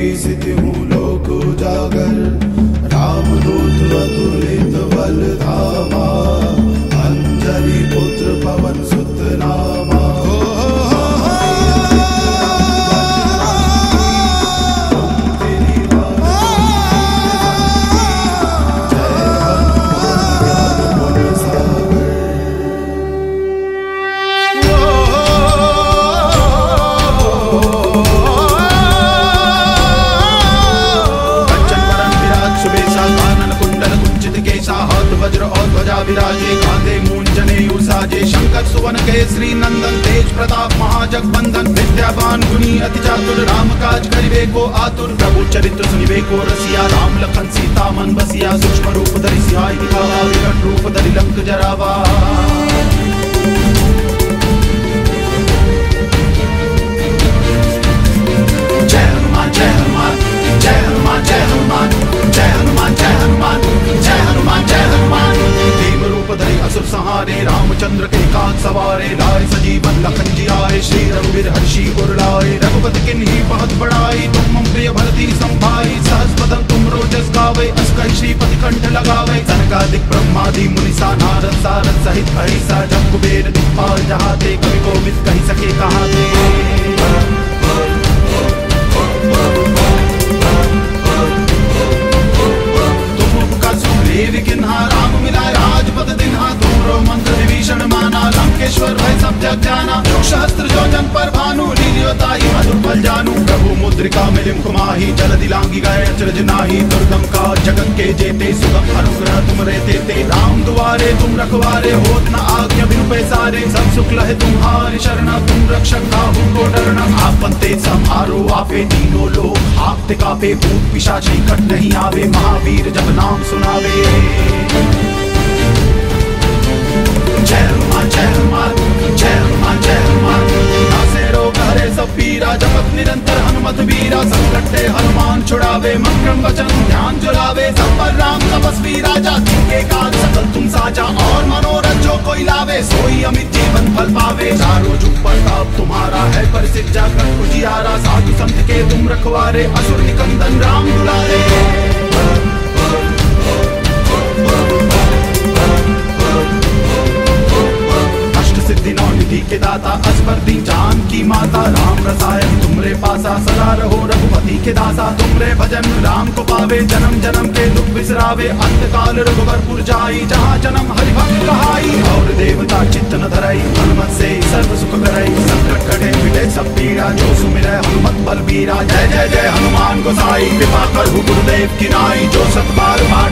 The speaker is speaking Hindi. बीजित हूँ लोक उजागर रामदूत अतुलित बल धामा अंजलि पुत्र पवन सुत नामा। विराजे कांधे मूंजनेयु साजे शंकर सुवन केसरी नंदन तेज प्रताप महाजगबंधन विद्यावान गुणी अति चातुर राम काज करिवे को आतुर प्रभु चरित्र सुनिवे को रसिया राम लखन सीता मन बसिया सूक्ष्म रूप धरि सियाई दिखावा विकट रूप धरि लंक जरावा। जय हनुमान जय हनुमान जय हनुमान जय हनुमान जय हनुमान जय हनुमान जय हनुमान जय हनुमान धरि असुर सहारे रामचंद्र के काज सवारे लाए सजीवन लखन जी आए श्री रघुवीर हर्षि उर लाए रघुपति किन्हीं बहुत बड़ाई तुम मम प्रिय भरती संभाई सहस बदन तुम रोजस गावे अस कहि श्रीपति कंठ लगावे सनकादिक ब्रह्मादि मुनि सा नारद सारद सहित अहिसा जब कुबेर दिखपाल जहाँ ते कवि कोविद कहि सके कहाँ ते किन्हा राम मिलाय राजपद दिन्हा तोरो मंत्र विभीषण माना लंकेश्वर भय सब जग जाना जो शस्त्र जो जन पर भानु लीलियोताई मधुपल जानू प्रभु मुद्रिका मिलिम कुमाही जलदि लांघि गए अचरज नाही दुर्गम का जगत के जेते सुगम अनुग्रह तुम रहते ते राम दुआरे तुम रखवारे होत न आज्ञा बिनु पैसारे सब सुख लहे तुम्हारी शरणा तुम रक्षक काहू को डरना आपन तेज संहारो आपे तीनों लोग आपते कापे भूत पिशाच निकट नहीं आवे महावीर जब नाम सुनावे। जय हनुमान जय हनुमान जय हनुमान जय हनुमान नासे रोग हरे सब पीरा जपत निरंतर हनुमत वीरा संकट ते हनुमान छुड़ावे मंत्रम वचन ध्यान जुड़ावे सब पर राम तपस्वी राजा जिनके काज सकल तुम साजा और मनोरथ जो कोई लावे सोई अमित जीवन फल पावे चारों जुग प्रताप तुम्हारा है परिसिद्ध जागृत पुजियारा साधु संत के तुम रखवारे असुर निकंदन राम दुलारे। सिद्धि नौ निधि के दाता अस्पर्धी जान की माता राम रसायन तुमरे पासा सदा रहो रघुपति के दासा तुमरे भजन राम को पावे जन्म जन्म के दुख बिसरावे अंत काल रघुबरपुर जाई जहाँ जन्म हरिभक्त कहाई और देवता चित्त न धराई हनुमत से सर्व सुख कराई संकट कटे मिटे सब पीरा जो सुमिरै हनुमत बलबीरा। जय जय जय हनुमान गोसाई कृपा करहु गुरुदेव की नाई जो सत बार